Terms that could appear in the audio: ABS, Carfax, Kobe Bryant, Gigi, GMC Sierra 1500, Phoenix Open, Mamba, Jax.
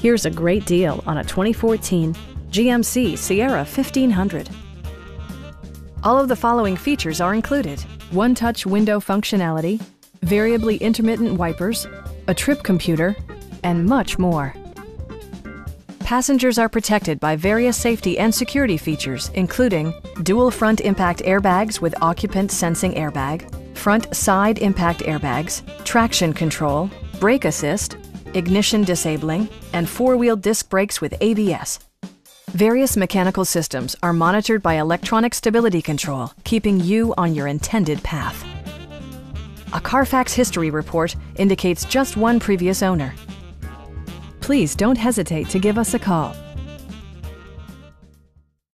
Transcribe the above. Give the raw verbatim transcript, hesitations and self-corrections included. Here's a great deal on a twenty fourteen G M C Sierra fifteen hundred. All of the following features are included: one-touch window functionality, variably intermittent wipers, a trip computer, and much more. Passengers are protected by various safety and security features, including dual front impact airbags with occupant sensing airbag, front side impact airbags, traction control, brake assist, ignition disabling, and four-wheel disc brakes with A B S. Various mechanical systems are monitored by electronic stability control, keeping you on your intended path. A Carfax history report indicates just one previous owner. Please don't hesitate to give us a call.